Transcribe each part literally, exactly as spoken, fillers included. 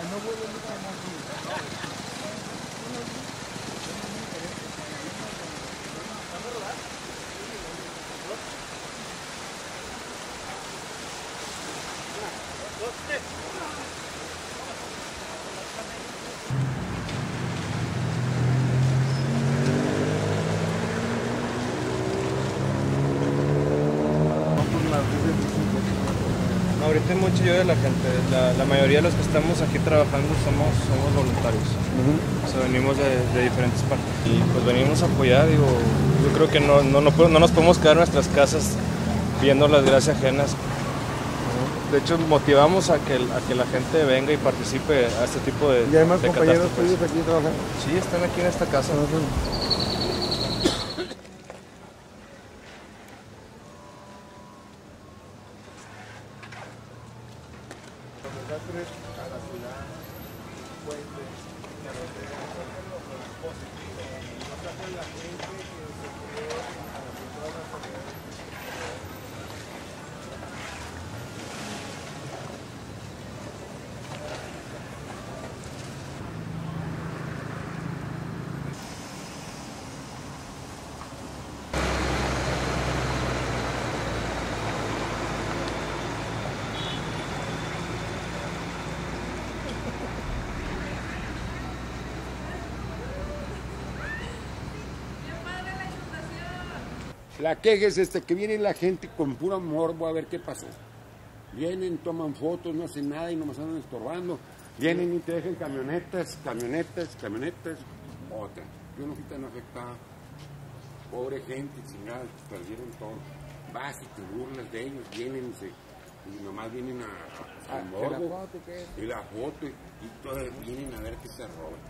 mira, no voy a luchar más duro. Ahorita hay mucho yo de la gente, la, la mayoría de los que estamos aquí trabajando somos, somos voluntarios, uh-huh. O sea, venimos de, de diferentes partes y pues venimos a apoyar, digo, yo creo que no, no, no, no nos podemos quedar en nuestras casas viendo las desgracias ajenas, uh-huh. De hecho motivamos a que, a que la gente venga y participe a este tipo de catástrofes. ¿Y hay más compañeros tuyos aquí trabajando? Sí, están aquí en esta casa. Uh-huh. A la ciudad, puentes, carreteras, son los positivos. No está con la gente que se creó a la cultura la queja es esta, que viene la gente con puro morbo a ver qué pasó. Vienen, toman fotos, no hacen nada y nomás andan estorbando. Vienen y te dejan camionetas, camionetas, camionetas, otras. Yo no fui tan afectada. Pobre gente, chingada, perdieron todo. Vas y te burlas de ellos, vienen se, y nomás vienen a, a, a morbo. Y la foto, y, y todos vienen a ver qué se roban.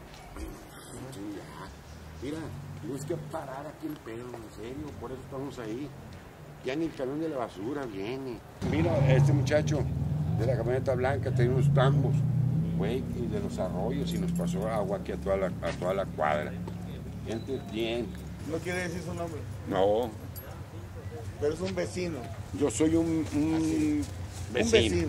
Mira, busca parar aquí el pedo, en serio, por eso estamos ahí. Ya ni el camión de la basura viene. Mira, este muchacho de la camioneta blanca tenía unos tambos, güey, y de los arroyos, y nos pasó agua aquí a toda la, a toda la cuadra. Gente bien. ¿No quiere decir su nombre? No. Pero es un vecino. Yo soy un, un vecino. Un vecino.